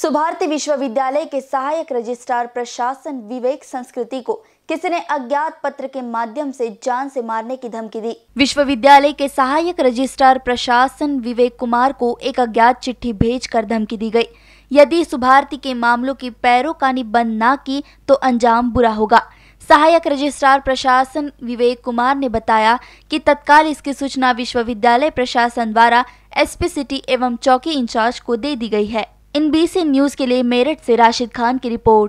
सुभारती विश्वविद्यालय के सहायक रजिस्ट्रार प्रशासन विवेक संस्कृति को किसी ने अज्ञात पत्र के माध्यम से जान से मारने की धमकी दी। विश्वविद्यालय के सहायक रजिस्ट्रार प्रशासन विवेक कुमार को एक अज्ञात चिट्ठी भेजकर धमकी दी गई। यदि सुभारती के मामलों की पैरोकानी बंद न की तो अंजाम बुरा होगा। सहायक रजिस्ट्रार प्रशासन विवेक कुमार ने बताया कि तत्काल इसकी सूचना विश्वविद्यालय प्रशासन द्वारा एसपी सिटी एवं चौकी इंचार्ज को दे दी गई है। इन बीसीएन न्यूज़ के लिए मेरठ से राशिद खान की रिपोर्ट।